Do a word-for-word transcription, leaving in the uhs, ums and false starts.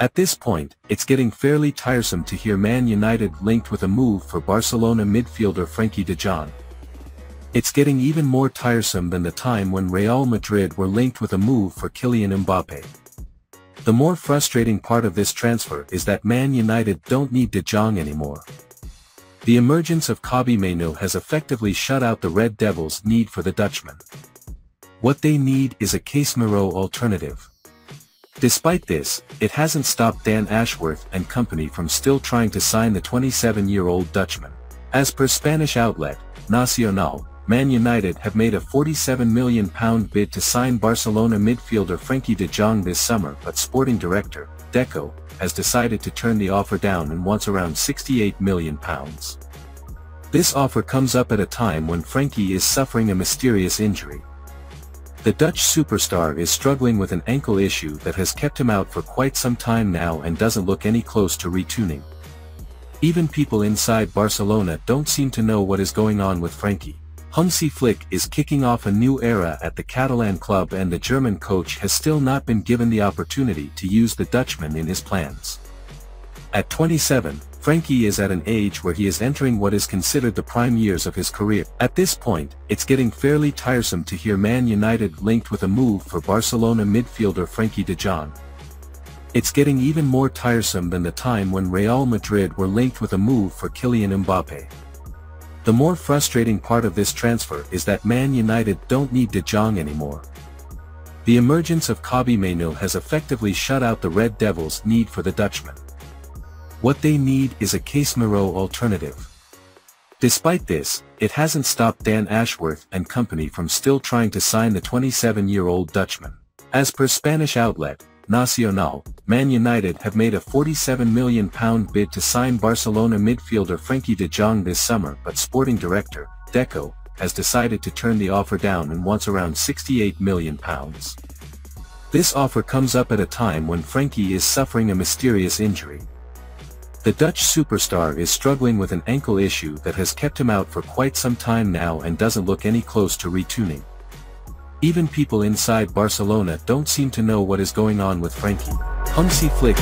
At this point, it's getting fairly tiresome to hear Man United linked with a move for Barcelona midfielder Frenkie de Jong. It's getting even more tiresome than the time when Real Madrid were linked with a move for Kylian Mbappé. The more frustrating part of this transfer is that Man United don't need De Jong anymore. The emergence of Kobbie Mainoo has effectively shut out the Red Devils' need for the Dutchman. What they need is a Casemiro alternative. Despite this, it hasn't stopped Dan Ashworth and company from still trying to sign the twenty-seven-year-old Dutchman. As per Spanish outlet, Nacional, Man United have made a forty-seven million pounds bid to sign Barcelona midfielder Frenkie de Jong this summer, but sporting director, Deco, has decided to turn the offer down and wants around sixty-eight million pounds. This offer comes up at a time when Frenkie is suffering a mysterious injury. The Dutch superstar is struggling with an ankle issue that has kept him out for quite some time now and doesn't look any close to retuning. Even people inside Barcelona don't seem to know what is going on with Frenkie. Hansi Flick is kicking off a new era at the Catalan club, and the German coach has still not been given the opportunity to use the Dutchman in his plans. At twenty-seven, Frenkie is at an age where he is entering what is considered the prime years of his career. At this point, it's getting fairly tiresome to hear Man United linked with a move for Barcelona midfielder Frenkie de Jong. It's getting even more tiresome than the time when Real Madrid were linked with a move for Kylian Mbappé. The more frustrating part of this transfer is that Man United don't need De Jong anymore. The emergence of Kobbie Mainoo has effectively shut out the Red Devils' need for the Dutchman. What they need is a Casemiro alternative. Despite this, it hasn't stopped Dan Ashworth and company from still trying to sign the twenty-seven-year-old Dutchman. As per Spanish outlet, Nacional, Man United have made a forty-seven million pounds bid to sign Barcelona midfielder Frenkie de Jong this summer, but sporting director, Deco, has decided to turn the offer down and wants around sixty-eight million pounds. This offer comes up at a time when Frenkie is suffering a mysterious injury. The Dutch superstar is struggling with an ankle issue that has kept him out for quite some time now and doesn't look any close to retuning. Even people inside Barcelona don't seem to know what is going on with Frenkie. Hansi Flick.